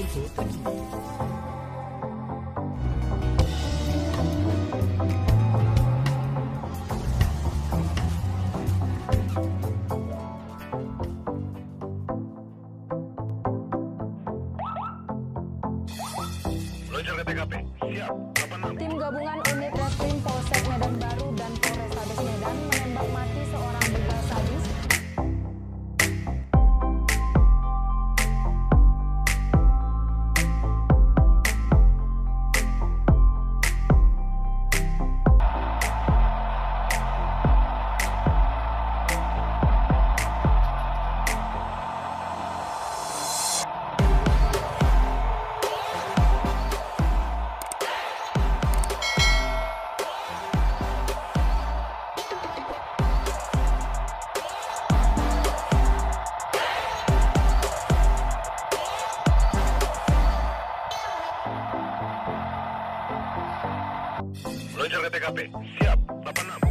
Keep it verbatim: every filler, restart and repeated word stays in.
info. Tim gabungan unit Reskrim Polsek Medan Baru dan Polrestabes Medan menembak mati seorang begal sadis. Luncur ke T K P, siap, delapan enam.